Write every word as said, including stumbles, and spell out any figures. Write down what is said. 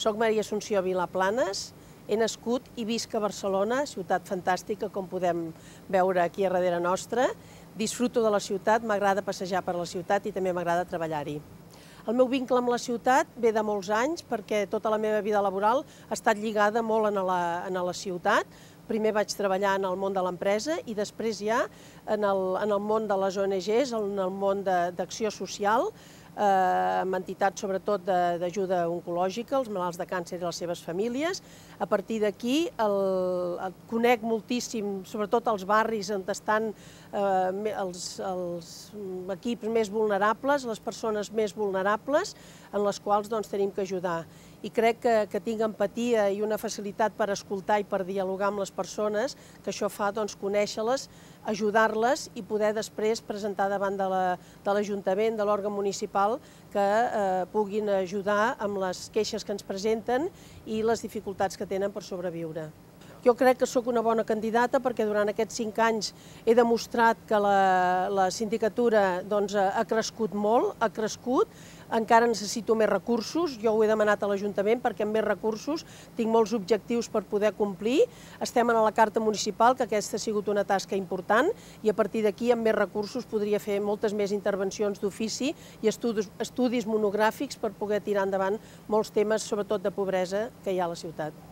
Soc Maria Assumpció Vilà i Planas, he nascut i visc a Barcelona, ciutat fantàstica, com podem veure aquí a darrere nostra. Disfruto de la ciutat, m'agrada passejar per la ciutat i també m'agrada treballar-hi. El meu vincle amb la ciutat ve de molts anys perquè tota la meva vida laboral ha estat lligada molt a la, a la ciutat. Primer vaig treballar en el món de l'empresa i després ja en el, en el món de les O N Gs, en el món d'acció social, eh, amb entitats sobretot d'ajuda oncològica, els malalts de càncer i les seves famílies. A partir d'aquí conec moltíssim, sobretot els barris on estan eh, els, els equips més vulnerables, les persones més vulnerables, en les quals doncs, tenim que ajudar. I crec que, que tinc empatia i una facilitat per escoltar i per dialogar amb les persones, que això fa doncs, conèixer-les, ajudar-les i poder després presentar davant de l'Ajuntament, de l'òrgan municipal, que eh, puguin ajudar amb les queixes que ens presenten i les dificultats que tenen per sobreviure. Jo crec que sóc una bona candidata perquè durant aquests cinc anys he demostrat que la, la sindicatura doncs, ha crescut molt, ha crescut. Encara necessito més recursos, jo ho he demanat a l'Ajuntament perquè amb més recursos tinc molts objectius per poder complir. Estem a la Carta Municipal, que aquesta ha sigut una tasca important, i a partir d'aquí amb més recursos podria fer moltes més intervencions d'ofici i estudis, estudis monogràfics per poder tirar endavant molts temes, sobretot de pobresa, que hi ha a la ciutat.